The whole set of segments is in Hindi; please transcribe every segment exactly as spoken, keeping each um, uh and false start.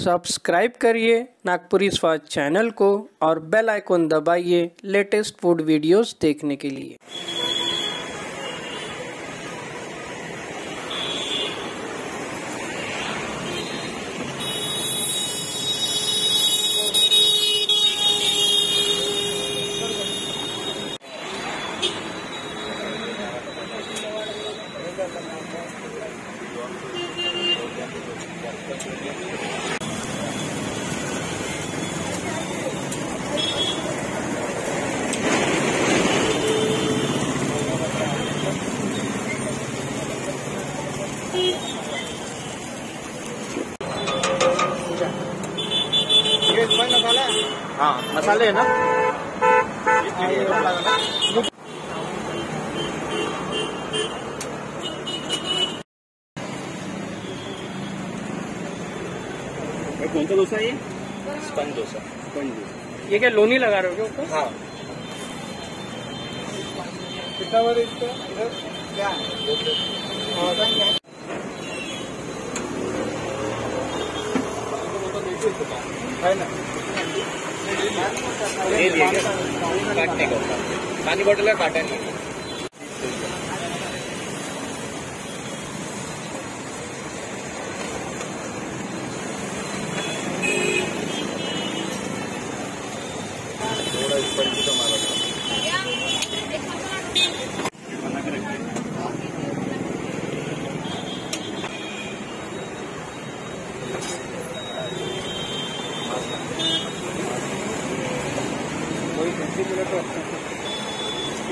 सब्सक्राइब करिए नागपुरी स्वाद चैनल को और बेल आइकन दबाइए लेटेस्ट फूड वीडियोस देखने के लिए। हाँ मसाले है ना, कौन सा डोसा है ये? स्पंज डोसा। स्पंज डोसा ये क्या लोनी लगा रहे हो क्या ऊपर? हाँ। कितना बार इसका इधर क्या है? है ना, ये दिया काटने का पानी बॉटल का काटा नहीं है।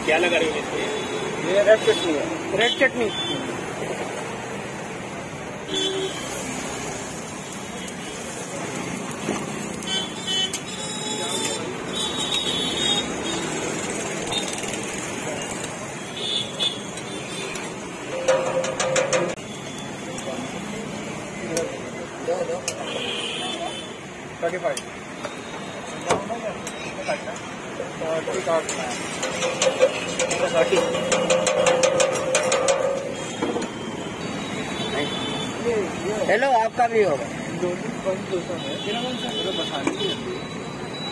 क्या लगा रहे हो इसमें? ये रेड चटनी है। रेड चटनी थर्टी फाइव थर्टी कार्ड में थर्टी हेलो आपका भी होगा।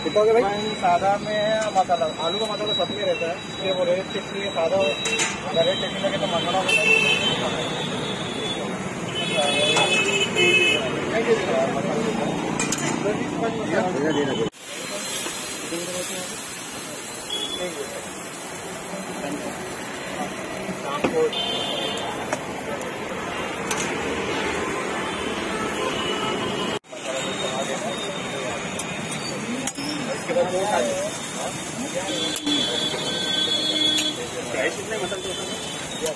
कितना भाई? सादा में मसाला, आलू का मसाला सब में रहता है। ये वो रेड चटनी है सादा, रेड चटनी लगे तो मसाला होता है। प्राइस कितने मतलब दोस्तों? दो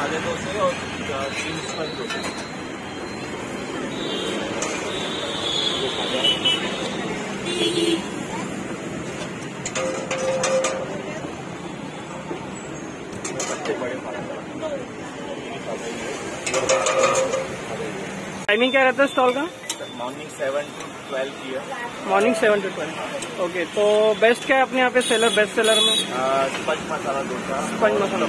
सादे डोसे और तीन स्पंज डोसे। टाइमिंग क्या रहता है स्टॉल का? मॉर्निंग सेवन टू ट्वेल्व की है। Morning seven to twelve okay. तो बेस्ट क्या है अपने यहाँ पे सेलर, बेस्ट सेलर में? Sponge masala dosa. Sponge masala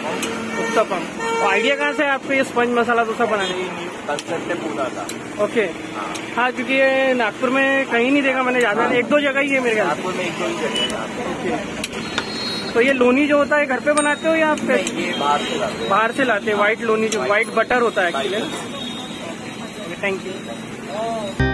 uttapam. Idea कहाँ से आपको ये स्पंज मसाला डोसा बनाने की? कंसेप्ट से पूरा था। ओके हाँ, क्योंकि ये नागपुर में कहीं नहीं देखा मैंने ज्यादा, एक दो जगह ही है मेरे ख्याल। नागपुर में एक दो ही जगह है। तो ये लोनी जो होता है घर पे बनाते हो या आप? ये बाहर से लाते। बाहर से लाते। व्हाइट लोनी जो व्हाइट बटर होता है एक्चुअली। Thank you.